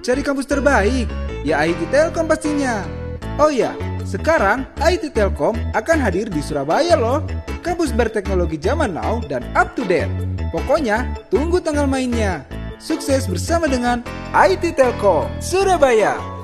cari kampus terbaik, ya ITTelkom pastinya. Oh ya, sekarang ITTelkom akan hadir di Surabaya loh. Kampus berteknologi zaman now dan up to date. Pokoknya tunggu tanggal mainnya. Sukses bersama dengan ITTelkom Surabaya.